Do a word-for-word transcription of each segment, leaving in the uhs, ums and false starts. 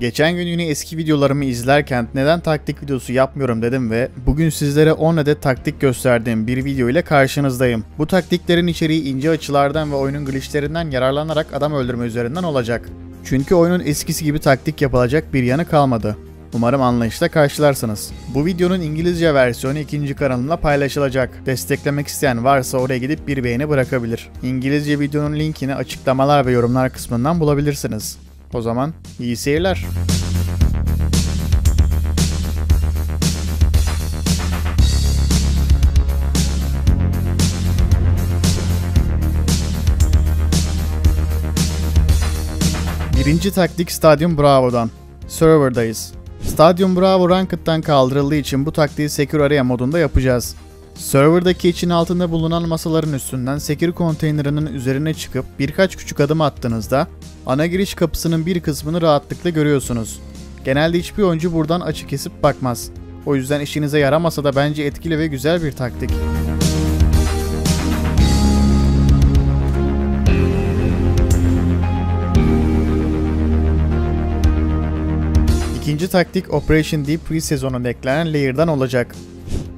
Geçen gün yine eski videolarımı izlerken neden taktik videosu yapmıyorum dedim ve bugün sizlere on adet taktik gösterdiğim bir video ile karşınızdayım. Bu taktiklerin içeriği ince açılardan ve oyunun glitchlerinden yararlanarak adam öldürme üzerinden olacak. Çünkü oyunun eskisi gibi taktik yapılacak bir yanı kalmadı. Umarım anlayışla karşılarsınız. Bu videonun İngilizce versiyonu ikinci kanalımla paylaşılacak. Desteklemek isteyen varsa oraya gidip bir beğeni bırakabilir. İngilizce videonun linkini açıklamalar ve yorumlar kısmından bulabilirsiniz. O zaman iyi seyirler. Birinci taktik Stadium Bravo'dan. Server'dayız. Stadium Bravo Ranked'dan kaldırıldığı için bu taktiği Secure Area modunda yapacağız. Server'daki için altında bulunan masaların üstünden Secure konteynerinin üzerine çıkıp birkaç küçük adım attığınızda ana giriş kapısının bir kısmını rahatlıkla görüyorsunuz. Genelde hiçbir oyuncu buradan açı kesip bakmaz. O yüzden işinize yaramasa da bence etkili ve güzel bir taktik. İkinci taktik Operation Deep pre-sezonunda eklenen Lair'dan olacak.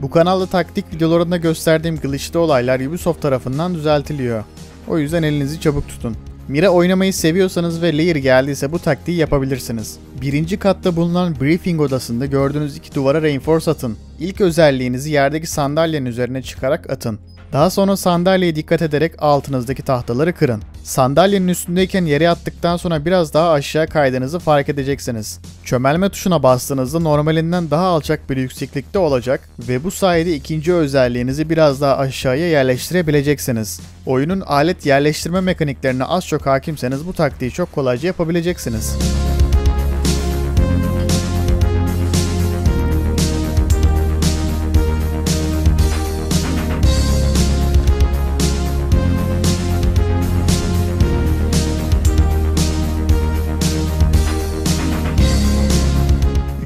Bu kanalda taktik videolarında gösterdiğim glitchli olaylar Ubisoft tarafından düzeltiliyor. O yüzden elinizi çabuk tutun. Mira oynamayı seviyorsanız ve Lair geldiyse bu taktiği yapabilirsiniz. Birinci katta bulunan briefing odasında gördüğünüz iki duvara reinforce atın. İlk özelliğinizi yerdeki sandalyenin üzerine çıkarak atın. Daha sonra sandalyeye dikkat ederek altınızdaki tahtaları kırın. Sandalyenin üstündeyken yere attıktan sonra biraz daha aşağı kaydığınızı fark edeceksiniz. Çömelme tuşuna bastığınızda normalinden daha alçak bir yükseklikte olacak ve bu sayede ikinci özelliğinizi biraz daha aşağıya yerleştirebileceksiniz. Oyunun alet yerleştirme mekaniklerine az çok hakimseniz bu taktiği çok kolayca yapabileceksiniz.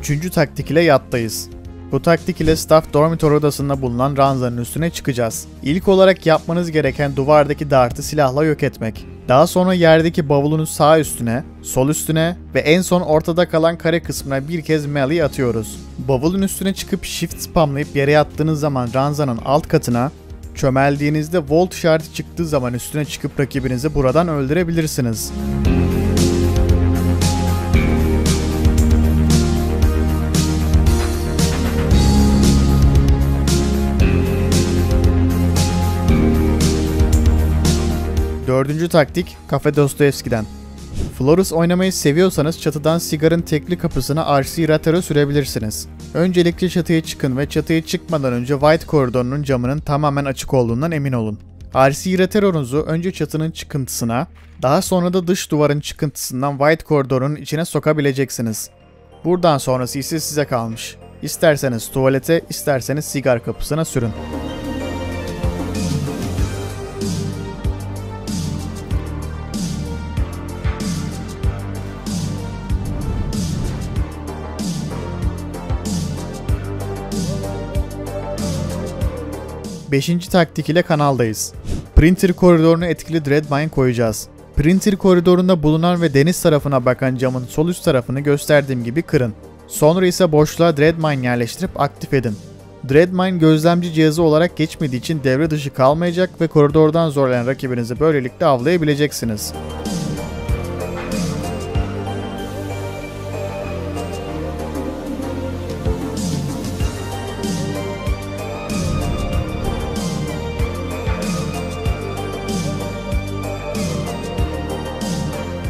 Üçüncü taktik ile yattayız. Bu taktik ile Staff Dormitor odasında bulunan ranzanın üstüne çıkacağız. İlk olarak yapmanız gereken duvardaki dartı silahla yok etmek. Daha sonra yerdeki bavulunun sağ üstüne, sol üstüne ve en son ortada kalan kare kısmına bir kez melee atıyoruz. Bavulun üstüne çıkıp shift spamlayıp yere yattığınız zaman ranzanın alt katına, çömeldiğinizde Volt işareti çıktığı zaman üstüne çıkıp rakibinizi buradan öldürebilirsiniz. Dördüncü taktik Kafe Dostoyevski'den. Florus oynamayı seviyorsanız çatıdan sigarın tekli kapısına R C Rater'ı sürebilirsiniz. Öncelikle çatıya çıkın ve çatıya çıkmadan önce White koridorunun camının tamamen açık olduğundan emin olun. R C Rater'ınızı önce çatının çıkıntısına, daha sonra da dış duvarın çıkıntısından White koridorunun içine sokabileceksiniz. Buradan sonrası ise size kalmış. İsterseniz tuvalete, isterseniz sigar kapısına sürün. Beşinci taktik ile kanaldayız. Printer koridoruna etkili Dredmine koyacağız. Printer koridorunda bulunan ve deniz tarafına bakan camın sol üst tarafını gösterdiğim gibi kırın. Sonra ise boşluğa Dredmine yerleştirip aktif edin. Dredmine gözlemci cihazı olarak geçmediği için devre dışı kalmayacak ve koridordan zorlayan rakibinizi böylelikle avlayabileceksiniz.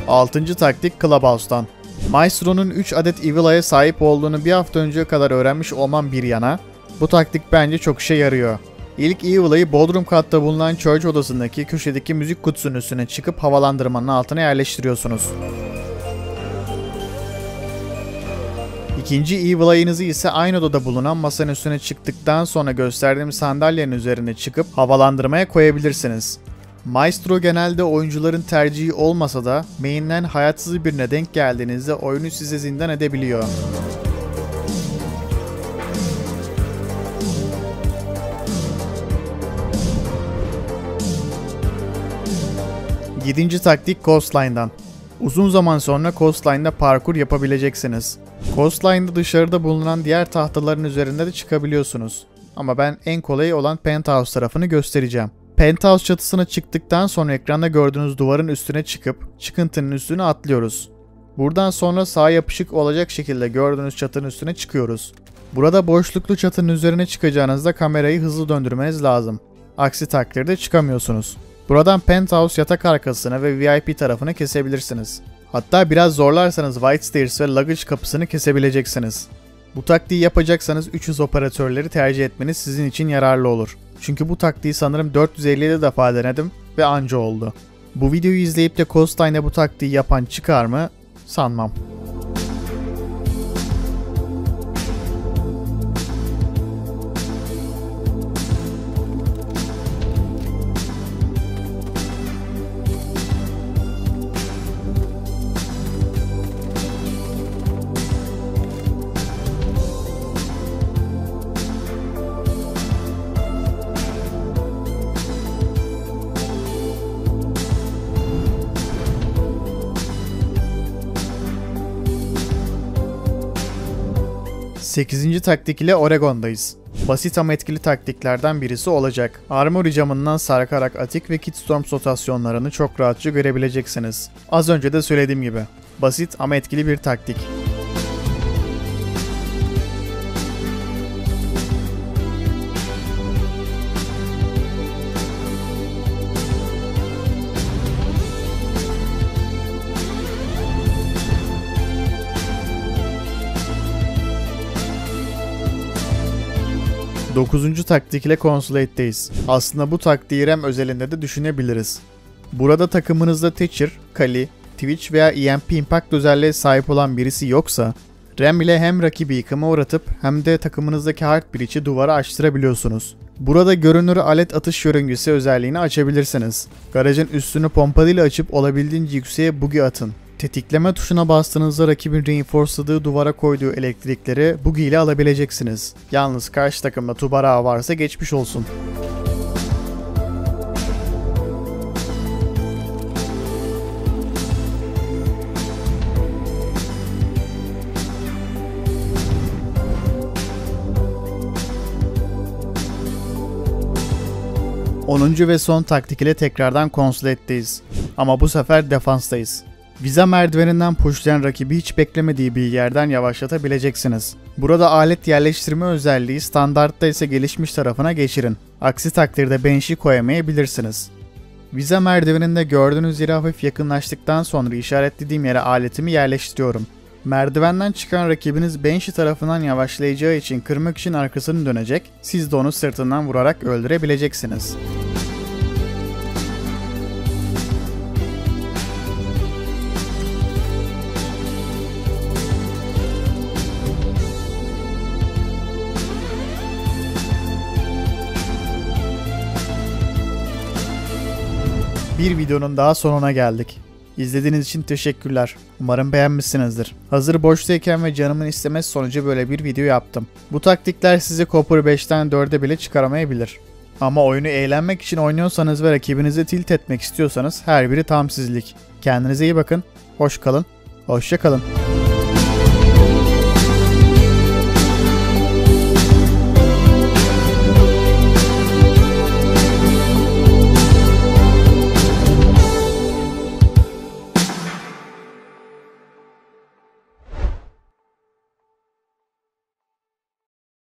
Altıncı taktik Clubhouse'dan. Maestro'nun üç adet Evil Eye'e sahip olduğunu bir hafta önce kadar öğrenmiş olmam bir yana, bu taktik bence çok işe yarıyor. İlk Evil Eye'i bodrum katta bulunan Church odasındaki köşedeki müzik kutusunun üstüne çıkıp havalandırmanın altına yerleştiriyorsunuz. İkinci Evil Eye'nizi ise aynı odada bulunan masanın üstüne çıktıktan sonra gösterdiğim sandalyenin üzerine çıkıp havalandırmaya koyabilirsiniz. Maestro genelde oyuncuların tercihi olmasa da main'den hayatsız birine denk geldiğinizde oyunu size zindan edebiliyor. yedinci taktik Coastline'dan. Uzun zaman sonra Coastline'da parkur yapabileceksiniz. Coastline'da dışarıda bulunan diğer tahtaların üzerinde de çıkabiliyorsunuz. Ama ben en kolayı olan Penthouse tarafını göstereceğim. Penthouse çatısına çıktıktan sonra ekranda gördüğünüz duvarın üstüne çıkıp çıkıntının üstüne atlıyoruz. Buradan sonra sağa yapışık olacak şekilde gördüğünüz çatının üstüne çıkıyoruz. Burada boşluklu çatının üzerine çıkacağınızda kamerayı hızlı döndürmeniz lazım. Aksi takdirde çıkamıyorsunuz. Buradan Penthouse yatak arkasını ve V I P tarafını kesebilirsiniz. Hatta biraz zorlarsanız White Stairs ve Luggage kapısını kesebileceksiniz. Bu taktiği yapacaksanız üç yüz operatörleri tercih etmeniz sizin için yararlı olur. Çünkü bu taktiği sanırım dört yüz elli yedi defa denedim ve anca oldu. Bu videoyu izleyip de Coastline'da bu taktiği yapan çıkar mı? Sanmam. sekizinci taktik ile Oregon'dayız. Basit ama etkili taktiklerden birisi olacak. Armory camından sarkarak Attic ve Kitstorm rotasyonlarını çok rahatça görebileceksiniz. Az önce de söylediğim gibi. Basit ama etkili bir taktik. dokuzuncu taktik ile Consulate'deyiz. Aslında bu taktiği RAM özelinde de düşünebiliriz. Burada takımınızda Thatcher, Kali, Twitch veya E M P Impact özelliğe sahip olan birisi yoksa, RAM ile hem rakibi yıkıma uğratıp hem de takımınızdaki hard breach'i duvara açtırabiliyorsunuz. Burada görünür alet atış yörüngesi özelliğini açabilirsiniz. Garajın üstünü pompadıyla açıp olabildiğince yükseğe bugi atın. Tetikleme tuşuna bastığınızda rakibin reinforceladığı duvara koyduğu elektrikleri bugi ile alabileceksiniz. Yalnız karşı takımda tubarağı varsa geçmiş olsun. onuncu ve son taktik ile tekrardan Consulate'deyiz. Ama bu sefer defanstayız. Visa merdiveninden pushlayan rakibi hiç beklemediği bir yerden yavaşlatabileceksiniz. Burada alet yerleştirme özelliği standartta ise gelişmiş tarafına geçirin. Aksi takdirde Banshee koyamayabilirsiniz. Visa merdiveninde gördüğünüz yere hafif yakınlaştıktan sonra işaretlediğim yere aletimi yerleştiriyorum. Merdivenden çıkan rakibiniz Banshee tarafından yavaşlayacağı için kırmak için arkasını dönecek, siz de onu sırtından vurarak öldürebileceksiniz. Bir videonun daha sonuna geldik. İzlediğiniz için teşekkürler. Umarım beğenmişsinizdir. Hazır boştayken ve canımın istemesi sonucu böyle bir video yaptım. Bu taktikler sizi Copper beşten dörde bile çıkaramayabilir. Ama oyunu eğlenmek için oynuyorsanız ve rakibinizi tilt etmek istiyorsanız her biri tam sizlik. Kendinize iyi bakın, hoş kalın, hoşça kalın.